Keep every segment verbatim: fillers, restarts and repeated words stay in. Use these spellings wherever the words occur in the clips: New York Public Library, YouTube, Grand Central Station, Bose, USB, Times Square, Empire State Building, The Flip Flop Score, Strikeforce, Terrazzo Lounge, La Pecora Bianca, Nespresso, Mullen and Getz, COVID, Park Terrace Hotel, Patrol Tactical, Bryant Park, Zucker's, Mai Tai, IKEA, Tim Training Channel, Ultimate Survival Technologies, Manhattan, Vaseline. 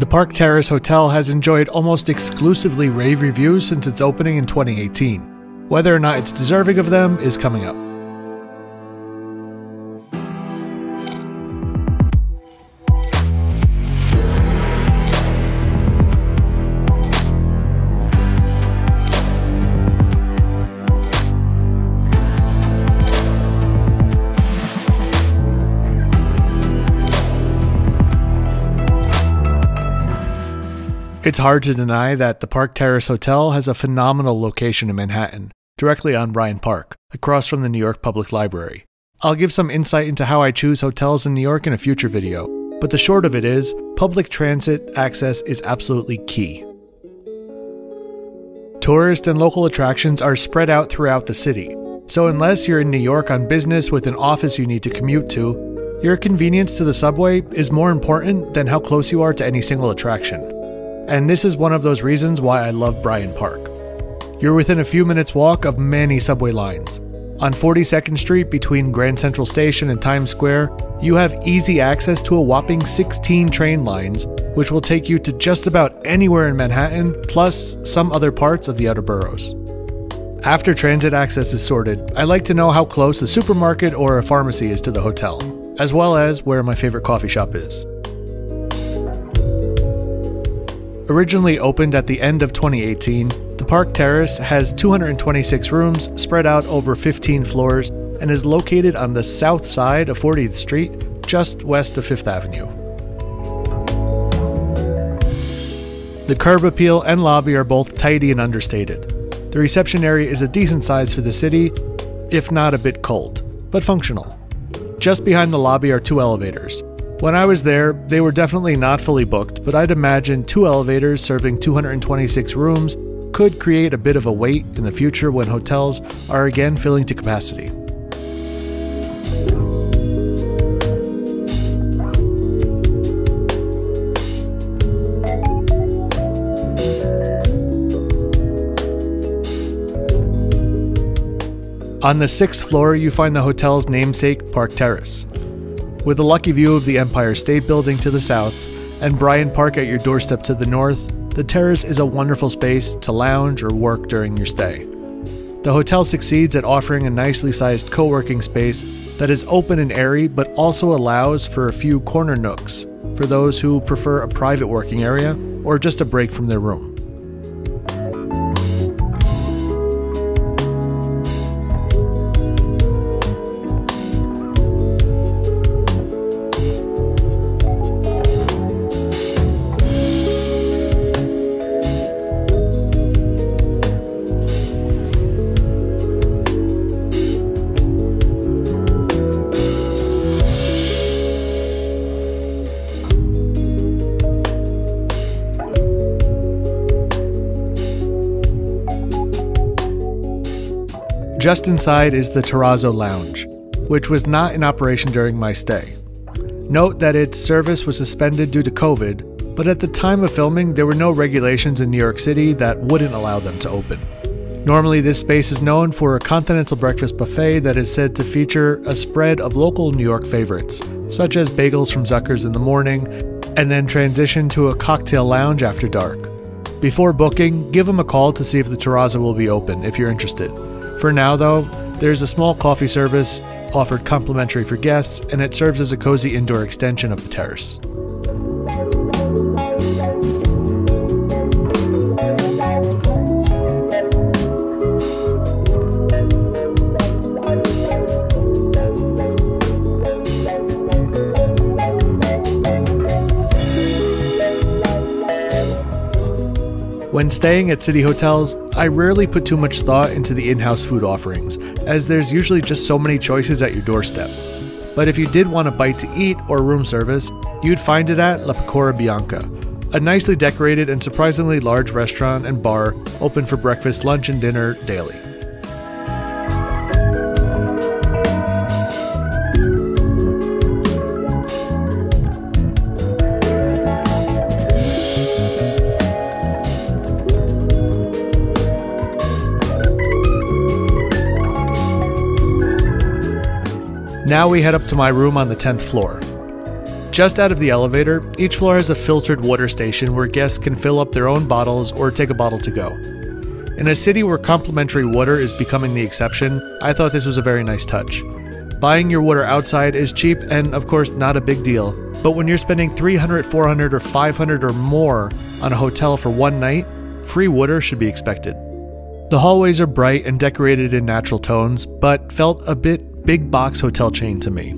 The Park Terrace Hotel has enjoyed almost exclusively rave reviews since its opening in twenty eighteen. Whether or not it's deserving of them is coming up. It's hard to deny that the Park Terrace Hotel has a phenomenal location in Manhattan, directly on Bryant Park, across from the New York Public Library. I'll give some insight into how I choose hotels in New York in a future video, but the short of it is, public transit access is absolutely key. Tourist and local attractions are spread out throughout the city, so unless you're in New York on business with an office you need to commute to, your convenience to the subway is more important than how close you are to any single attraction. And this is one of those reasons why I love Bryant Park. You're within a few minutes walk of many subway lines. On forty-second Street between Grand Central Station and Times Square, you have easy access to a whopping sixteen train lines, which will take you to just about anywhere in Manhattan, plus some other parts of the outer boroughs. After transit access is sorted, I like to know how close the supermarket or a pharmacy is to the hotel, as well as where my favorite coffee shop is. Originally opened at the end of twenty eighteen, the Park Terrace has two hundred twenty-six rooms spread out over fifteen floors and is located on the south side of fortieth Street, just west of Fifth Avenue. The curb appeal and lobby are both tidy and understated. The reception area is a decent size for the city, if not a bit cold, but functional. Just behind the lobby are two elevators. When I was there, they were definitely not fully booked, but I'd imagine two elevators serving two hundred twenty-six rooms could create a bit of a wait in the future when hotels are again filling to capacity. On the sixth floor, you find the hotel's namesake, Park Terrace. With a lucky view of the Empire State Building to the south and Bryant Park at your doorstep to the north, the terrace is a wonderful space to lounge or work during your stay. The hotel succeeds at offering a nicely sized co-working space that is open and airy but also allows for a few corner nooks for those who prefer a private working area or just a break from their room. Just inside is the Terrazzo Lounge, which was not in operation during my stay. Note that its service was suspended due to COVID, but at the time of filming, there were no regulations in New York City that wouldn't allow them to open. Normally, this space is known for a continental breakfast buffet that is said to feature a spread of local New York favorites, such as bagels from Zucker's in the morning, and then transition to a cocktail lounge after dark. Before booking, give them a call to see if the Terrazzo will be open if you're interested. For now, though, there's a small coffee service offered complimentary for guests, and it serves as a cozy indoor extension of the terrace. When staying at city hotels, I rarely put too much thought into the in-house food offerings, as there's usually just so many choices at your doorstep. But if you did want a bite to eat or room service, you'd find it at La Pecora Bianca, a nicely decorated and surprisingly large restaurant and bar open for breakfast, lunch, and dinner daily. Now we head up to my room on the tenth floor. Just out of the elevator, each floor has a filtered water station where guests can fill up their own bottles or take a bottle to go. In a city where complimentary water is becoming the exception, I thought this was a very nice touch. Buying your water outside is cheap and, of course, not a big deal, but when you're spending three hundred dollars, four hundred dollars, or five hundred dollars or more on a hotel for one night, free water should be expected. The hallways are bright and decorated in natural tones, but felt a bit big box hotel chain to me.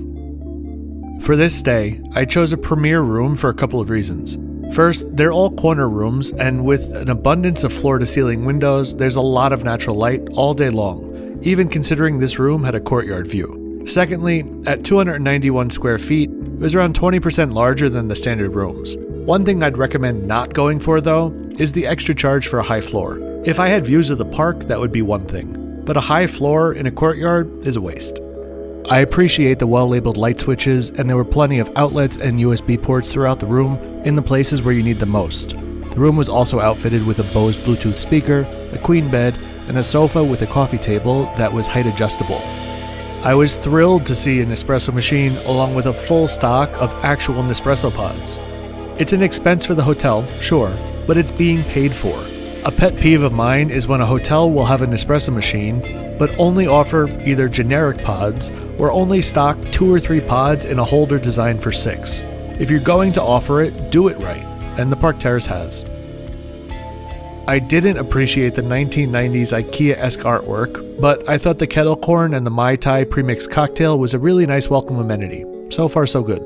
For this stay, I chose a premier room for a couple of reasons. First, they're all corner rooms, and with an abundance of floor-to-ceiling windows, there's a lot of natural light all day long, even considering this room had a courtyard view. Secondly, at two hundred ninety-one square feet, it was around twenty percent larger than the standard rooms. One thing I'd recommend not going for, though, is the extra charge for a high floor. If I had views of the park, that would be one thing, but a high floor in a courtyard is a waste. I appreciate the well-labeled light switches, and there were plenty of outlets and U S B ports throughout the room in the places where you need them most. The room was also outfitted with a Bose Bluetooth speaker, a queen bed, and a sofa with a coffee table that was height adjustable. I was thrilled to see an espresso machine along with a full stock of actual Nespresso pods. It's an expense for the hotel, sure, but it's being paid for. A pet peeve of mine is when a hotel will have an Nespresso machine, but only offer either generic pods or only stock two or three pods in a holder designed for six. If you're going to offer it, do it right, and the Park Terrace has. I didn't appreciate the nineteen nineties IKEA-esque artwork, but I thought the kettle corn and the Mai Tai premixed cocktail was a really nice welcome amenity. So far, so good.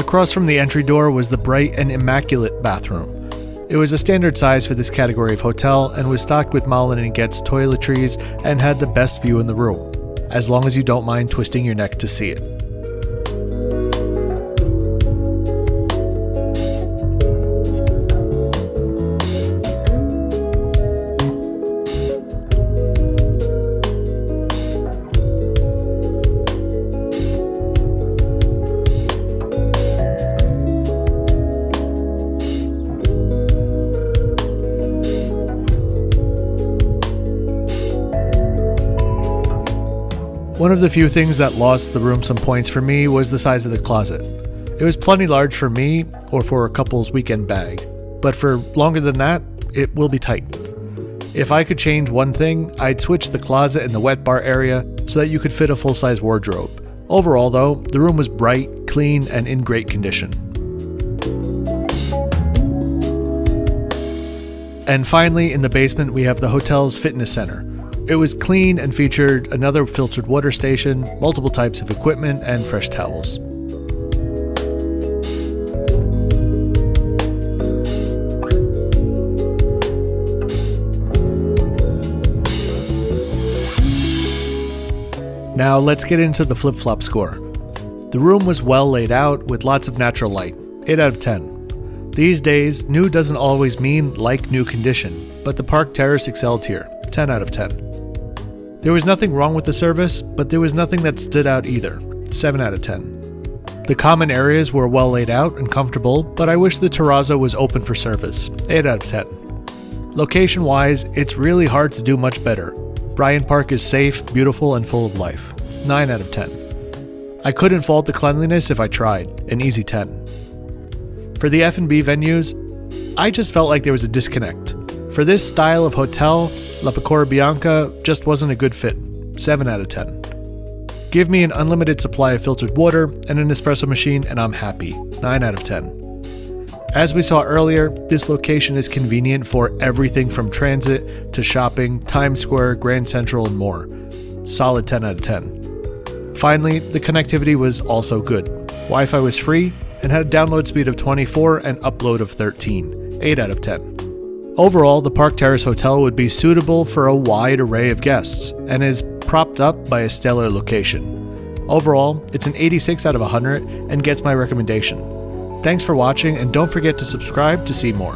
Across from the entry door was the bright and immaculate bathroom. It was a standard size for this category of hotel and was stocked with Mullen and Getz toiletries and had the best view in the room, as long as you don't mind twisting your neck to see it. One of the few things that lost the room some points for me was the size of the closet. It was plenty large for me or for a couple's weekend bag, but for longer than that, it will be tight. If I could change one thing, I'd switch the closet and the wet bar area so that you could fit a full-size wardrobe. Overall though, the room was bright, clean, and in great condition. And finally, in the basement, we have the hotel's fitness center. It was clean and featured another filtered water station, multiple types of equipment, and fresh towels. Now let's get into the flip-flop score. The room was well laid out with lots of natural light, eight out of ten. These days, new doesn't always mean like new condition, but the Park Terrace excelled here, ten out of ten. There was nothing wrong with the service, but there was nothing that stood out either, seven out of ten. The common areas were well laid out and comfortable, but I wish the terrazzo was open for service, eight out of ten. Location-wise, it's really hard to do much better. Bryant Park is safe, beautiful, and full of life, nine out of ten. I couldn't fault the cleanliness if I tried, an easy ten. For the F and B venues, I just felt like there was a disconnect. For this style of hotel, La Pecora Bianca just wasn't a good fit, seven out of ten. Give me an unlimited supply of filtered water and an espresso machine and I'm happy, nine out of ten. As we saw earlier, this location is convenient for everything from transit to shopping, Times Square, Grand Central, and more. Solid ten out of ten. Finally, the connectivity was also good. Wi-Fi was free and had a download speed of twenty-four and upload of thirteen, eight out of ten. Overall, the Park Terrace Hotel would be suitable for a wide array of guests and is propped up by a stellar location. Overall, it's an eighty-six out of one hundred and gets my recommendation. Thanks for watching and don't forget to subscribe to see more.